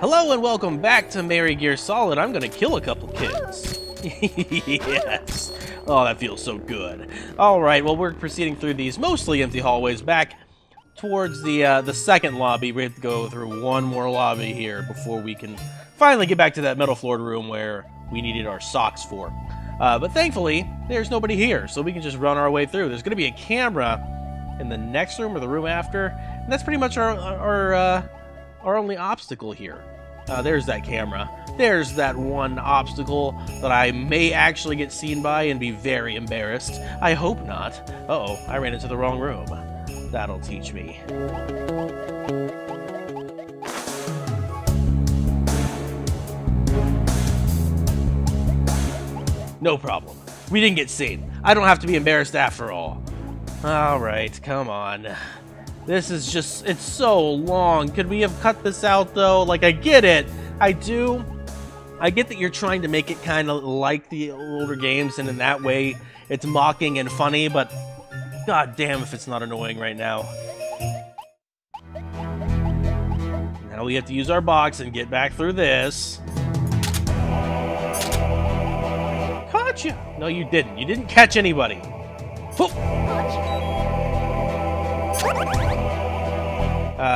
Hello and welcome back to Merry Gear Solid. I'm gonna kill a couple kids. Yes. Oh, that feels so good. All right. Well, we're proceeding through these mostly empty hallways back towards the second lobby. We have to go through one more lobby here before we can finally get back to that metal-floored room where we needed our socks for. But thankfully, there's nobody here, so we can just run our way through. There's gonna be a camera in the next room or the room after, and that's pretty much our only obstacle here. There's that camera. There's that one obstacle that I may actually get seen by and be very embarrassed. I hope not. Uh-oh, I ran into the wrong room. That'll teach me. No problem. We didn't get seen. I don't have to be embarrassed after all. Alright, come on. This is just, it's so long. Could we have cut this out though? Like, I get it. I do. I get that you're trying to make it kind of like the older games, and in that way, it's mocking and funny, but god damn if it's not annoying right now. Now we have to use our box and get back through this. Caught you! No, you didn't. You didn't catch anybody. Whoop.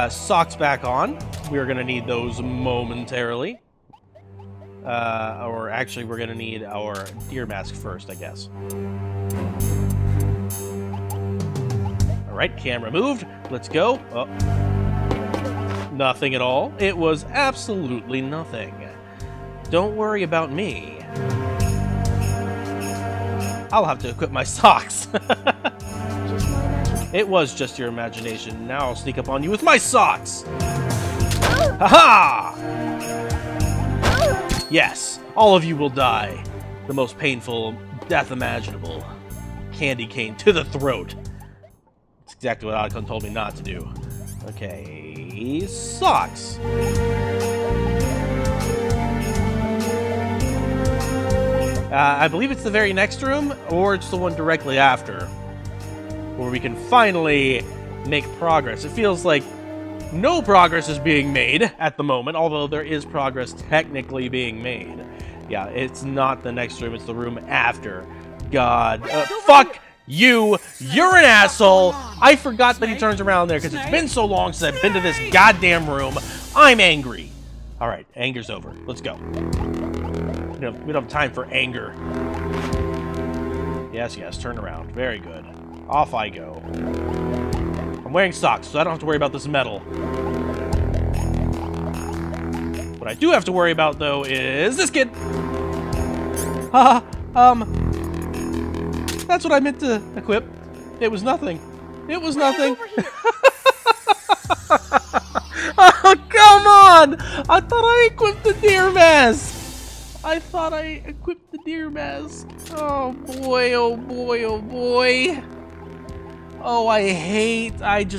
Socks back on. We are going to need those momentarily. Or actually, we're going to need our deer mask first, I guess. Alright, camera moved. Let's go. Oh. Nothing at all. It was absolutely nothing. Don't worry about me. I'll have to equip my socks. It was just your imagination. Now I'll sneak up on you with my socks! Haha! Yes, all of you will die. The most painful death imaginable. Candy cane to the throat. That's exactly what Otacon told me not to do. Okay, socks. I believe it's the very next room, or it's the one directly after, where we can finally make progress. It feels like no progress is being made at the moment, although there is progress technically being made. Yeah, it's not the next room, it's the room after. God, fuck you, you're an asshole. I forgot that he turns around there because it's been so long since I've been to this goddamn room. I'm angry. All right, anger's over, let's go. We don't have time for anger. Yes, yes, turn around, very good. Off I go. I'm wearing socks, so I don't have to worry about this metal. What I do have to worry about, though, is this kid. Haha, that's what I meant to equip. It was nothing. It was nothing. Oh, come on! I thought I equipped the deer mask. I thought I equipped the deer mask. Oh, boy, oh, boy, oh, boy. Oh, I hate. I have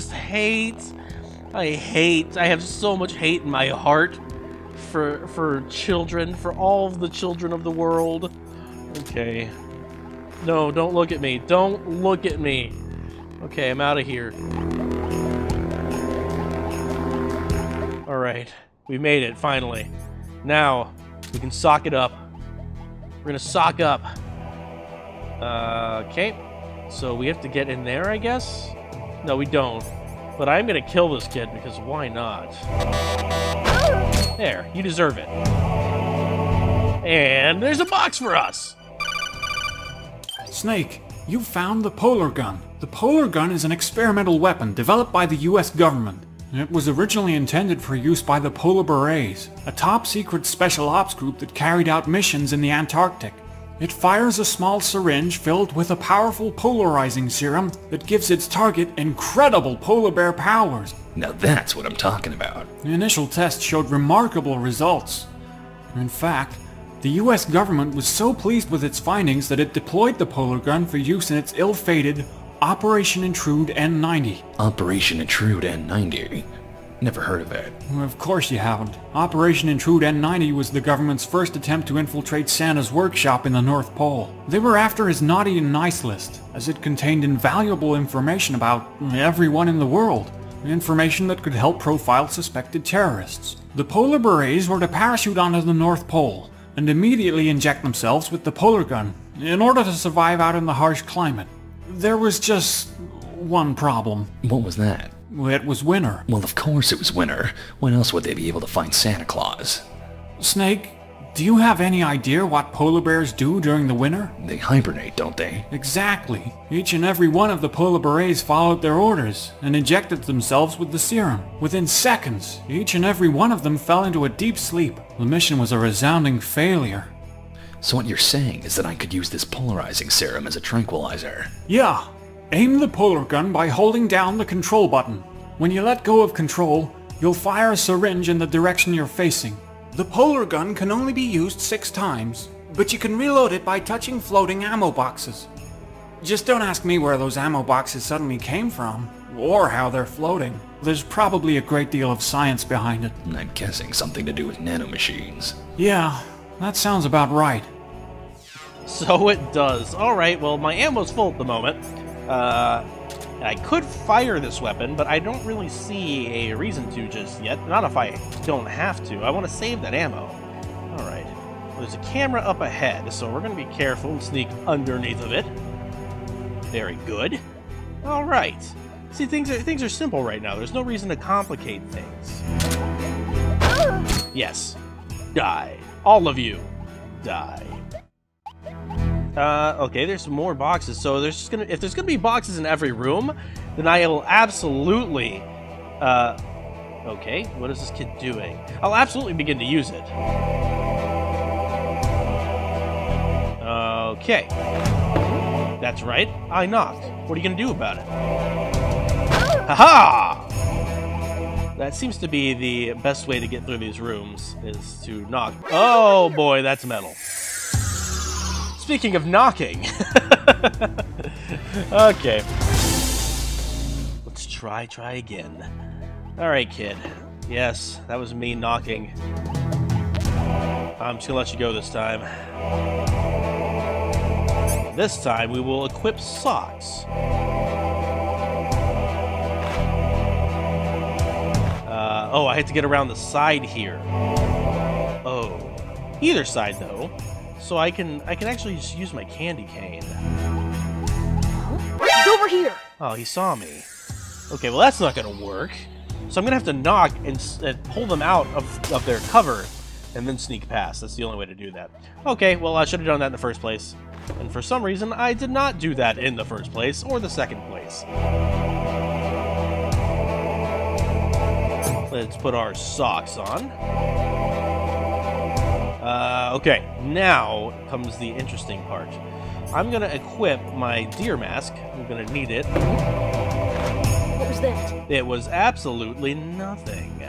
so much hate in my heart for children, for all of the children of the world. Okay. No, don't look at me. Don't look at me. Okay, I'm out of here. All right. We made it, finally. Now, we can sock it up. We're gonna sock up. Okay. So we have to get in there, I guess? No, we don't. But I'm gonna kill this kid because why not? There, you deserve it. And there's a box for us! Snake, you found the Polar Gun. The Polar Gun is an experimental weapon developed by the US government. It was originally intended for use by the Polar Berets, a top-secret special ops group that carried out missions in the Antarctic. It fires a small syringe filled with a powerful polarizing serum that gives its target incredible polar bear powers. Now that's what I'm talking about. The initial test showed remarkable results. In fact, the US government was so pleased with its findings that it deployed the Polar Gun for use in its ill-fated Operation Intrude N90. Operation Intrude N90? Never heard of that. Of course you haven't. Operation Intrude N90 was the government's first attempt to infiltrate Santa's workshop in the North Pole. They were after his naughty and nice list, as it contained invaluable information about everyone in the world. information that could help profile suspected terrorists. The Polar Berets were to parachute onto the North Pole and immediately inject themselves with the Polar Gun in order to survive out in the harsh climate. There was just one problem. What was that? It was winter. Well, of course it was winter. When else would they be able to find Santa Claus? Snake, do you have any idea what polar bears do during the winter? They hibernate, don't they? Exactly. Each and every one of the Polar Berets followed their orders and injected themselves with the serum. Within seconds, each and every one of them fell into a deep sleep. The mission was a resounding failure. So what you're saying is that I could use this polarizing serum as a tranquilizer? Yeah. Aim the Polar Gun by holding down the control button. When you let go of control, you'll fire a syringe in the direction you're facing. The Polar Gun can only be used 6 times, but you can reload it by touching floating ammo boxes. Just don't ask me where those ammo boxes suddenly came from, or how they're floating. There's probably a great deal of science behind it. I'm guessing something to do with nanomachines. Yeah, that sounds about right. So it does. Alright, well, my ammo's full at the moment. I could fire this weapon, but I don't really see a reason to just yet. Not if I don't have to. I want to save that ammo. Alright. Well, there's a camera up ahead, so we're going to be careful and sneak underneath of it. Very good. Alright. See, things are simple right now. There's no reason to complicate things. Yes. Die. All of you. Die. Okay, there's some more boxes, so there's just if there's gonna be boxes in every room, then I'll absolutely, okay, what is this kid doing? I'll absolutely begin to use it. Okay. That's right, I knocked. What are you gonna do about it? Haha! That seems to be the best way to get through these rooms, is to knock. Oh boy, that's metal. Speaking of knocking. Okay. Let's try again. Alright, kid. Yes, that was me knocking. I'm just gonna let you go this time. This time we will equip socks. Oh, I had to get around the side here. Oh. Either side, though. So I can actually just use my candy cane. It's over here! Oh, he saw me. Okay, well that's not gonna work. So I'm gonna have to knock and pull them out of their cover and then sneak past. That's the only way to do that. Okay, well I should have done that in the first place. And for some reason, I did not do that in the first place or the second place. Let's put our socks on. Okay, now comes the interesting part. I'm gonna equip my deer mask. I'm gonna need it. What was that? It was absolutely nothing.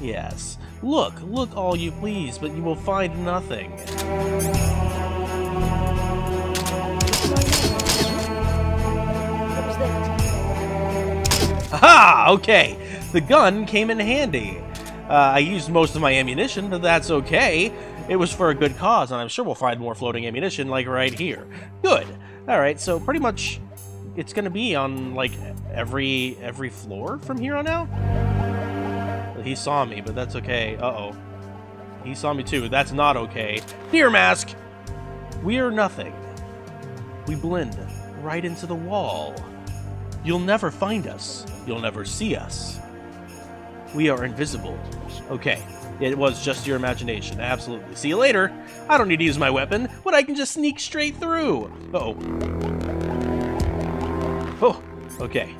Yes. Look, look all you please, but you will find nothing. What was that? Aha! Okay! The gun came in handy. I used most of my ammunition, but that's okay. It was for a good cause, and I'm sure we'll find more floating ammunition, like, right here. Good. All right, so pretty much it's going to be on, like, every floor from here on out? He saw me, but that's okay. Uh-oh. He saw me, too. That's not okay. Deer mask! We are nothing. We blend right into the wall. You'll never find us. You'll never see us. We are invisible. Okay. It was just your imagination. Absolutely. See you later. I don't need to use my weapon, but I can just sneak straight through. Uh-oh. Oh, okay.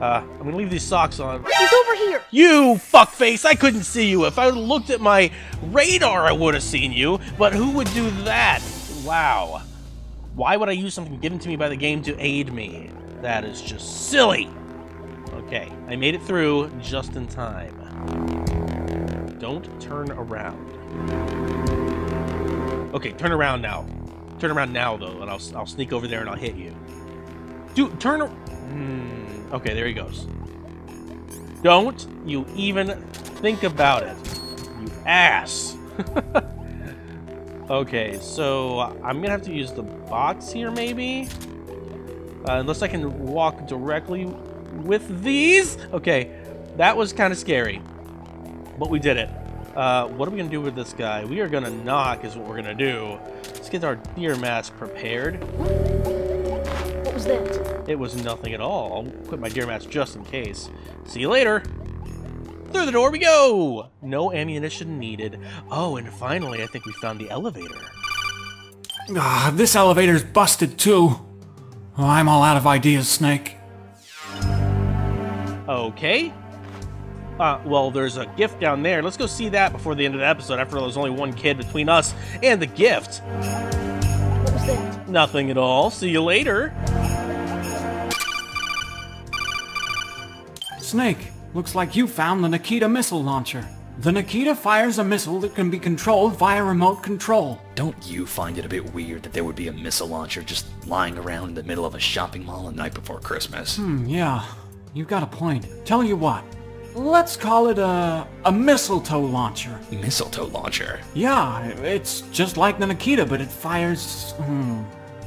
I'm gonna leave these socks on. He's over here! You fuckface! I couldn't see you. If I looked at my radar, I would have seen you, but who would do that? Wow. Why would I use something given to me by the game to aid me? That is just silly. Okay, I made it through just in time. Don't turn around. Okay, turn around now. Turn around now, though, and I'll sneak over there and I'll hit you. Dude, turn around. Okay, there he goes. Don't you even think about it, you ass. Okay, so I'm gonna have to use the bots here, maybe? Unless I can walk directly with these? Okay, That was kind of scary, but we did it. What are we gonna do with this guy? We are gonna knock is what we're gonna do. Let's get our deer mask prepared. What was that? It was nothing at all. I'll quit my deer mask just in case. See you later. Through the door we go! No ammunition needed. Oh, and finally, I think we found the elevator. Ah, this elevator's busted too. Oh, I'm all out of ideas, Snake. Okay. Well, there's a gift down there. Let's go see that before the end of the episode. After all, there's only one kid between us and the gift. What was that? Nothing at all. See you later. Snake, looks like you found the Nikita missile launcher. The Nikita fires a missile that can be controlled via remote control. Don't you find it a bit weird that there would be a missile launcher just lying around in the middle of a shopping mall the night before Christmas? Yeah. You've got a point. Tell you what. Let's call it a missiletoe launcher. Missiletoe launcher? Yeah, it's just like the Nikita, but it fires...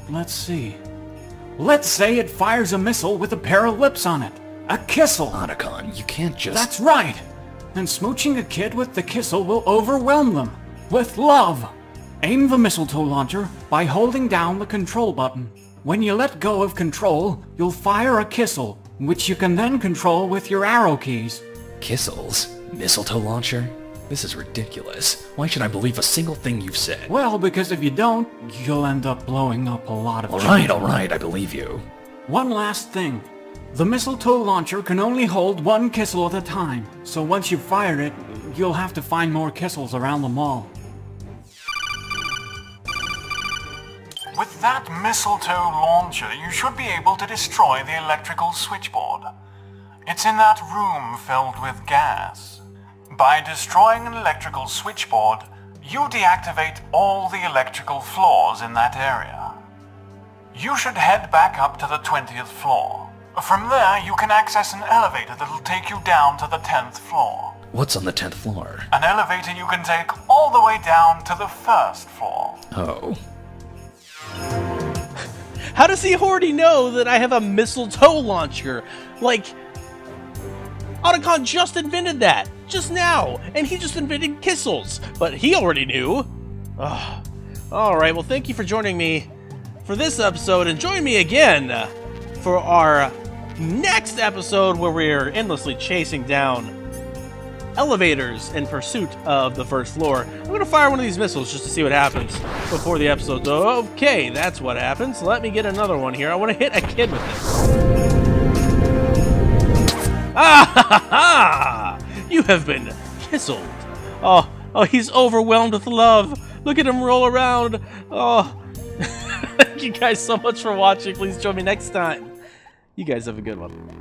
let's see. Let's say it fires a missile with a pair of lips on it. A Kissel! Otacon, you can't just... That's right! And smooching a kid with the Kissel will overwhelm them with love. Aim the missiletoe launcher by holding down the control button. When you let go of control, you'll fire a Kissel, which you can then control with your arrow keys. Kissels? Missiletoe launcher? This is ridiculous. Why should I believe a single thing you've said? Well, because if you don't, you'll end up blowing up a lot of... Alright, I believe you. One last thing. The missiletoe launcher can only hold one Kissel at a time, so once you fire it, you'll have to find more Kissels around the mall. With that missiletoe launcher, you should be able to destroy the electrical switchboard. It's in that room filled with gas. By destroying an electrical switchboard, you deactivate all the electrical floors in that area. You should head back up to the 20th floor. From there, you can access an elevator that'll take you down to the 10th floor. What's on the 10th floor? An elevator you can take all the way down to the 1st floor. Oh. How does he already know that I have a missiletoe launcher? Like, Otacon just invented that, just now, and he just invented Kissels, but he already knew. Ugh. All right, well, thank you for joining me for this episode, and join me again for our next episode where we're endlessly chasing down elevators in pursuit of the 1st floor. I'm gonna fire one of these missiles just to see what happens before the episode's over. Okay, that's what happens. Let me get another one here. I wanna hit a kid with this. Ah ha ha ha! You have been kissled. Oh, he's overwhelmed with love. Look at him roll around. Oh. Thank you guys so much for watching. Please join me next time. You guys have a good one.